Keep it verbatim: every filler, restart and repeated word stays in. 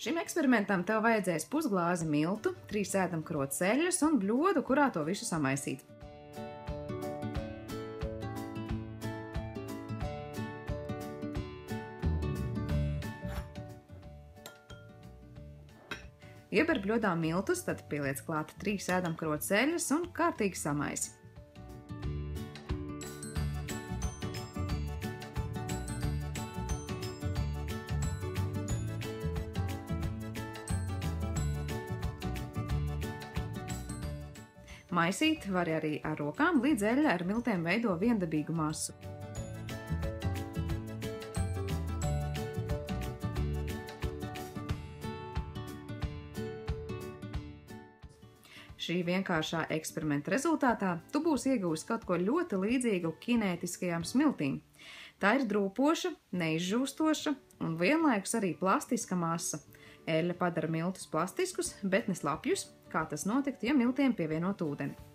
Šim eksperimentam tev vajadzēs pusglāzi miltu, trīs ēdamkarotes eļļas un bļodu, kurā to visu samaisīt. Ieber bļodā miltus, tad pieliec klāt trīs ēdamkarotes eļļas un kārtīgi samaisi. Maisīt var arī ar rokām, līdz eļļa ar miltēm veido viendabīgu masu. Šī vienkāršā eksperimenta rezultātā tu būsi iegūst kaut ko ļoti līdzīgu kinētiskajām smiltīm. Tā ir drūpoša, neizžūstoša un vienlaikus arī plastiska masa. Eļļa padara miltus plastiskus, bet ne slapjus, kā tas notiktu, ja miltiem pievienot ūdeni.